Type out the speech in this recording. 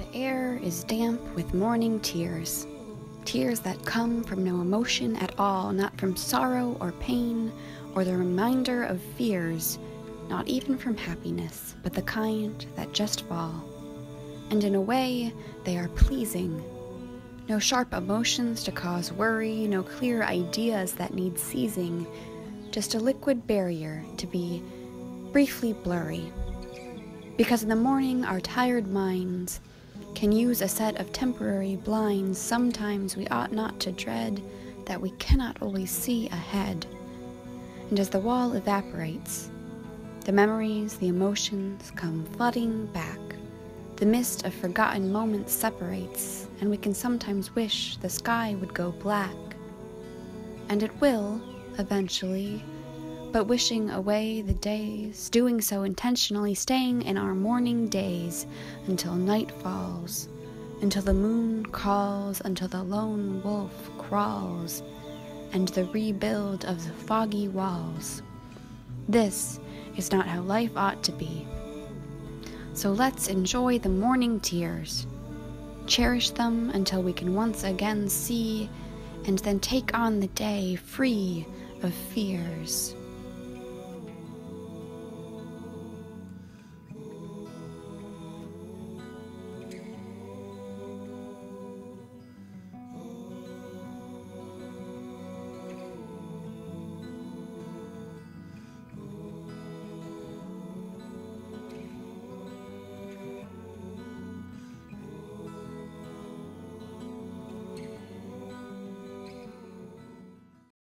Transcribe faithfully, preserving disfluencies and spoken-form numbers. The air is damp with morning tears, tears that come from no emotion at all, not from sorrow or pain or the reminder of fears, not even from happiness, but the kind that just fall. And in a way, they are pleasing. No sharp emotions to cause worry, no clear ideas that need seizing, just a liquid barrier to be briefly blurry. Because in the morning, our tired minds can use a set of temporary blinds sometimes we ought not to dread, that we cannot always see ahead. And as the wall evaporates, the memories, the emotions come flooding back. The mist of forgotten moments separates, and we can sometimes wish the sky would go black. And it will, eventually, but wishing away the days, doing so intentionally, staying in our morning days until night falls, until the moon calls, until the lone wolf crawls, and the rebuild of the foggy walls. This is not how life ought to be. So let's enjoy the morning tears, cherish them until we can once again see, and then take on the day free of fears.